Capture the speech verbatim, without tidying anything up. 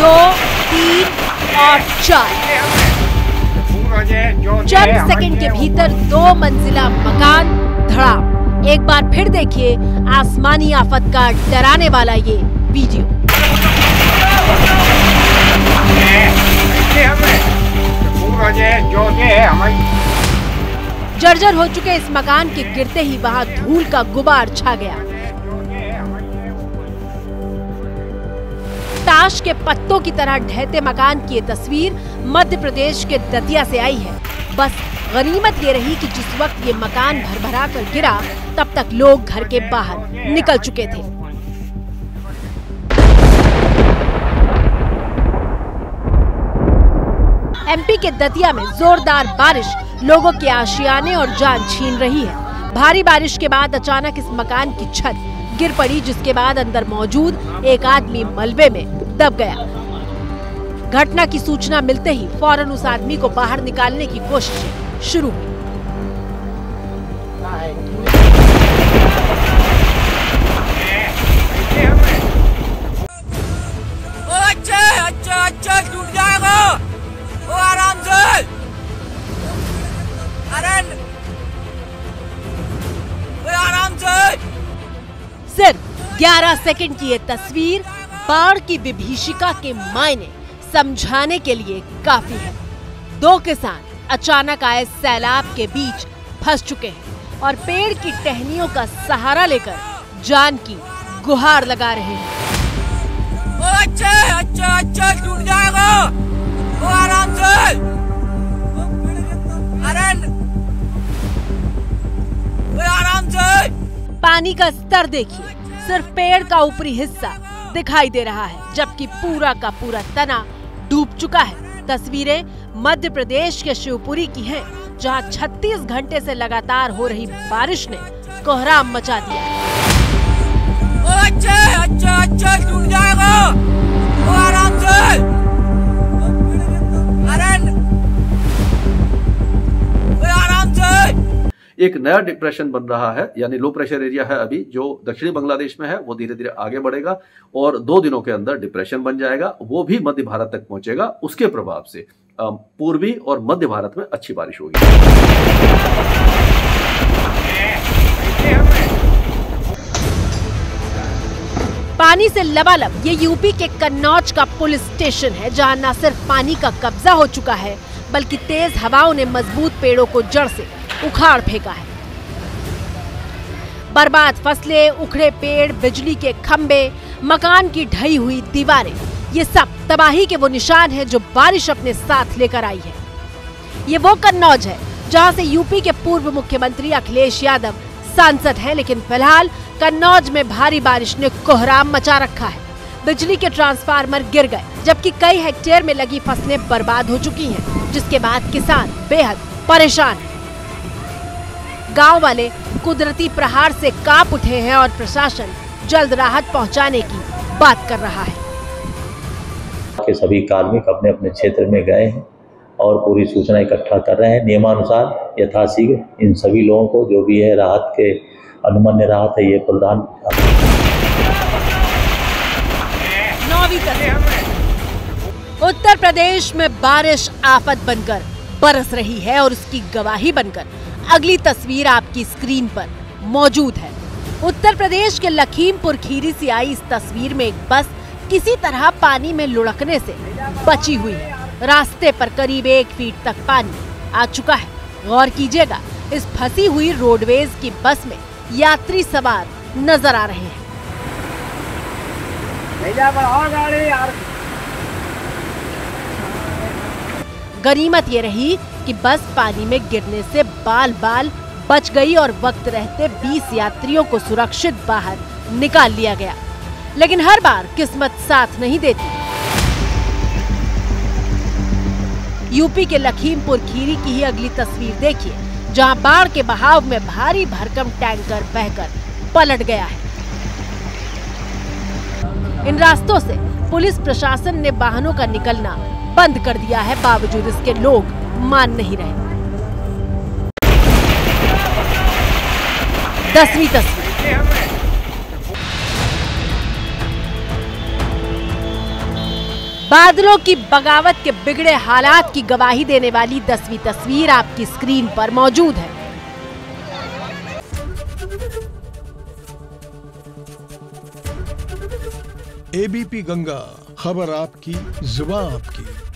दो, तीन और चार। चंद सेकंड के भीतर दो मंजिला मकान धड़ाम। एक बार फिर देखिए आसमानी आफत का डराने वाला ये वीडियो। जर्जर हो चुके इस मकान के गिरते ही वहाँ धूल का गुबार छा गया। ताश के पत्तों की तरह ढहते मकान की ये तस्वीर मध्य प्रदेश के दतिया से आई है। बस गनीमत ये रही कि जिस वक्त ये मकान भरभरा कर गिरा तब तक लोग घर के बाहर निकल चुके थे। एमपी के दतिया में जोरदार बारिश लोगों के आशियाने और जान छीन रही है। भारी बारिश के बाद अचानक इस मकान की छत गिर पड़ी, जिसके बाद अंदर मौजूद एक आदमी मलबे में दब गया। घटना की सूचना मिलते ही फौरन उस आदमी को बाहर निकालने की कोशिश शुरू हुई। ग्यारह सेकंड की ये तस्वीर बाढ़ की विभीषिका के मायने समझाने के लिए काफी है। दो किसान अचानक आए सैलाब के बीच फंस चुके हैं और पेड़ की टहनियों का सहारा लेकर जान की गुहार लगा रहे हैं। अच्छा अच्छा अच्छा टूट जाएगा, आराम से। आराम से। पानी का स्तर देखिए, सिर्फ पेड़ का ऊपरी हिस्सा दिखाई दे रहा है, जबकि पूरा का पूरा तना डूब चुका है। तस्वीरें मध्य प्रदेश के शिवपुरी की हैं, जहां छत्तीस घंटे से लगातार हो रही बारिश ने कोहराम मचा दिया। अच्छा अच्छा अच्छा टूट जाएगा, आराम से। आराम से। एक नया डिप्रेशन बन रहा है, यानी लो प्रेशर एरिया है अभी जो दक्षिणी बांग्लादेश में है, वो धीरे धीरे आगे बढ़ेगा और दो दिनों के अंदर डिप्रेशन बन जाएगा, वो भी मध्य भारत तक पहुंचेगा। उसके प्रभाव से पूर्वी और मध्य भारत में अच्छी बारिश होगी। पानी से लबालब ये यूपी के कन्नौज का पुलिस स्टेशन है, जहाँ न सिर्फ पानी का कब्जा हो चुका है बल्कि तेज हवाओं ने मजबूत पेड़ों को जड़ से उखाड़ फेंका है। बर्बाद फसलें, उखड़े पेड़, बिजली के खंबे, मकान की ढही हुई दीवारें, ये सब तबाही के वो निशान हैं जो बारिश अपने साथ लेकर आई है। ये वो कन्नौज है जहां से यूपी के पूर्व मुख्यमंत्री अखिलेश यादव सांसद हैं, लेकिन फिलहाल कन्नौज में भारी बारिश ने कोहराम मचा रखा है। बिजली के ट्रांसफार्मर गिर गए, जबकि कई हेक्टेयर में लगी फसलें बर्बाद हो चुकी हैं, जिसके बाद किसान बेहद परेशान है। गांव वाले कुदरती प्रहार से कांप उठे हैं और प्रशासन जल्द राहत पहुंचाने की बात कर रहा है। के सभी कार्मिक अपने अपने क्षेत्र में गए हैं और पूरी सूचना इकट्ठा कर रहे हैं। नियमानुसार यथाशीघ्र इन सभी लोगों को जो भी है राहत के अनुमन्य राहत है ये प्रदान। उत्तर प्रदेश में बारिश आफत बनकर बरस रही है और उसकी गवाही बनकर अगली तस्वीर आपकी स्क्रीन पर मौजूद है। उत्तर प्रदेश के लखीमपुर खीरी से आई इस तस्वीर में एक बस किसी तरह पानी में लुढ़कने से बची हुई है। रास्ते पर करीब एक फीट तक पानी आ चुका है। गौर कीजिएगा, इस फंसी हुई रोडवेज की बस में यात्री सवार नजर आ रहे हैं। गनीमत ये रही कि बस पानी में गिरने से बाल बाल बच गई और वक्त रहते बीस यात्रियों को सुरक्षित बाहर निकाल लिया गया, लेकिन हर बार किस्मत साथ नहीं देती। यूपी के लखीमपुर खीरी की ही अगली तस्वीर देखिए, जहां बाढ़ के बहाव में भारी भरकम टैंकर बहकर पलट गया है। इन रास्तों से पुलिस प्रशासन ने वाहनों का निकलना बंद कर दिया है, बावजूद इसके लोग मान नहीं रहे। दसवीं तस्वीर, बादलों की बगावत के बिगड़े हालात की गवाही देने वाली दसवीं तस्वीर आपकी स्क्रीन पर मौजूद है। एबीपी गंगा, खबर आपकी, जुबान आपकी।